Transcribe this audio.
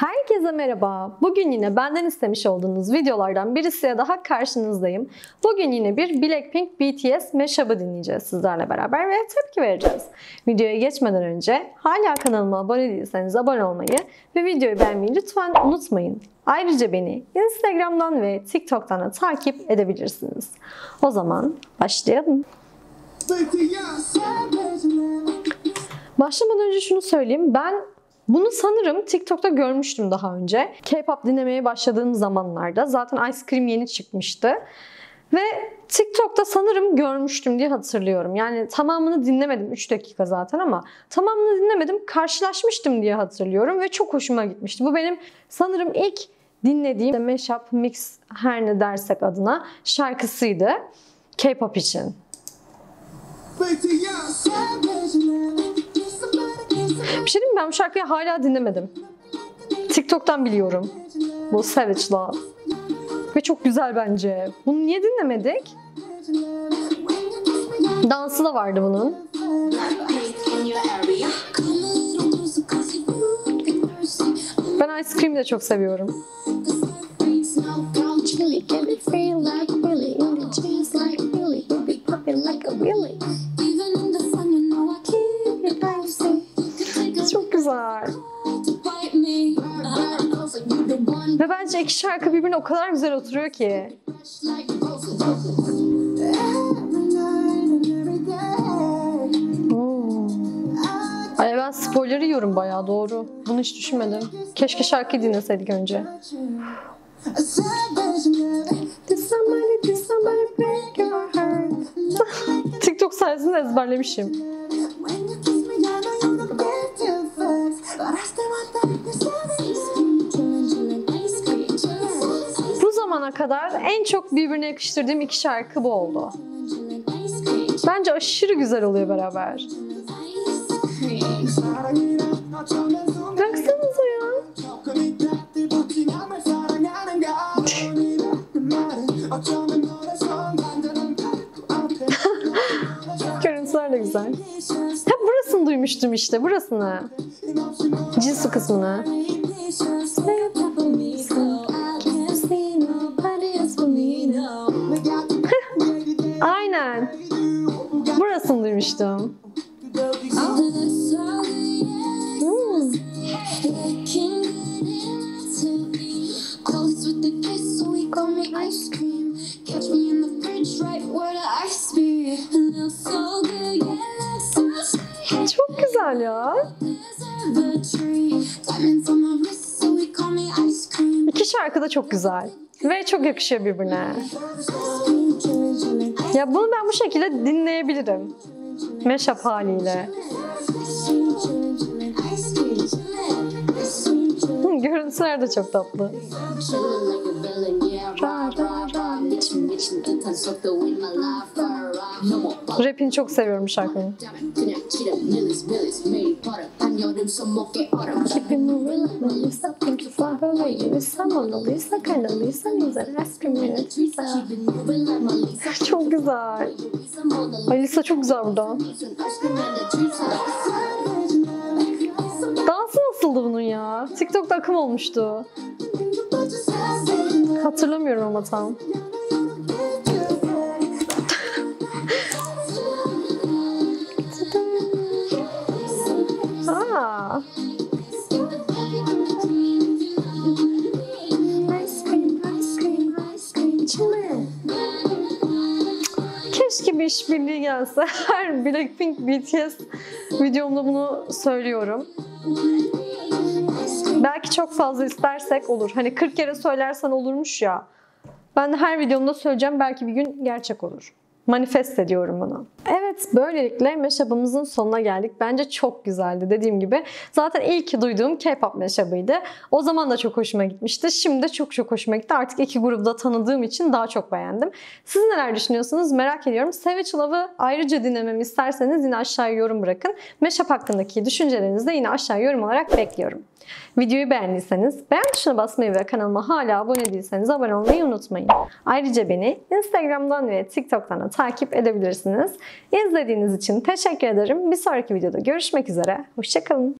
Herkese merhaba. Bugün yine benden istemiş olduğunuz videolardan birisiyle daha karşınızdayım. Bugün yine bir Blackpink BTS mashup'ı dinleyeceğiz sizlerle beraber ve tepki vereceğiz. Videoya geçmeden önce hala kanalıma abone değilseniz abone olmayı ve videoyu beğenmeyi lütfen unutmayın. Ayrıca beni Instagram'dan ve TikTok'tan da takip edebilirsiniz. O zaman başlayalım. Başlamadan önce şunu söyleyeyim. Bunu sanırım TikTok'ta görmüştüm daha önce. K-pop dinlemeye başladığım zamanlarda. Zaten Ice Cream yeni çıkmıştı. Ve TikTok'ta sanırım görmüştüm diye hatırlıyorum. Yani tamamını dinlemedim. 3 dakika zaten ama tamamını dinlemedim. Karşılaşmıştım diye hatırlıyorum ve çok hoşuma gitmişti. Bu benim sanırım ilk dinlediğim Mashup Mix Her Ne Dersek adına şarkısıydı. K-pop için. Bir şey diyeyim mi? Ben bu şarkıyı hala dinlemedim. TikTok'tan biliyorum. Bu Savage Love. Ve çok güzel bence. Bunu niye dinlemedik? Dansı da vardı bunun. Ben Ice Cream'i de çok seviyorum. Çok güzel. Ve bence iki şarkı birbirine o kadar güzel oturuyor ki. Ay ben spoiler yiyorum bayağı, doğru. Bunu hiç düşünmedim. Keşke şarkıyı dinleseydik önce. TikTok sayesinde ezberlemişim. Bu zamana kadar en çok birbirine yakıştırdığım iki şarkı bu oldu. Bence aşırı güzel oluyor beraber. Baksanıza ya. Görüntüler de güzel. Hep burasını duymuştum işte, burasını. Jinsu kısmını. Aynen. Burasını duymuştum. Çok güzel ya. İki şarkı da çok güzel ve çok yakışıyor birbirine. Ya bunu ben bu şekilde dinleyebilirim. Mashup haliyle. Görüntüler de çok tatlı. Rap'ini çok seviyorum şarkının. Çok güzel. Ay Lisa çok güzel burada. Dansı nasıldı bunun ya? TikTok'ta akım olmuştu. Hatırlamıyorum ama tam. Aa. Keşke bir işbirliği gelse. Her Blackpink BTS videomda bunu söylüyorum. Belki çok fazla istersek olur. Hani 40 kere söylersen olurmuş ya. Ben de her videomda söyleyeceğim. Belki bir gün gerçek olur. Manifest ediyorum bunu. Evet, böylelikle mashup'ımızın sonuna geldik. Bence çok güzeldi dediğim gibi. Zaten ilk duyduğum K-pop mashup'ıydı. O zaman da çok hoşuma gitmişti. Şimdi de çok çok hoşuma gitti. Artık iki grupta tanıdığım için daha çok beğendim. Siz neler düşünüyorsunuz merak ediyorum. Savage Love'ı ayrıca dinlememi isterseniz yine aşağıya yorum bırakın. Mashup hakkındaki düşüncelerinizi de yine aşağıya yorum olarak bekliyorum. Videoyu beğendiyseniz beğen tuşuna basmayı ve kanalıma hala abone değilseniz abone olmayı unutmayın. Ayrıca beni Instagram'dan ve TikTok'tan da takip edebilirsiniz. İzlediğiniz için teşekkür ederim. Bir sonraki videoda görüşmek üzere. Hoşça kalın.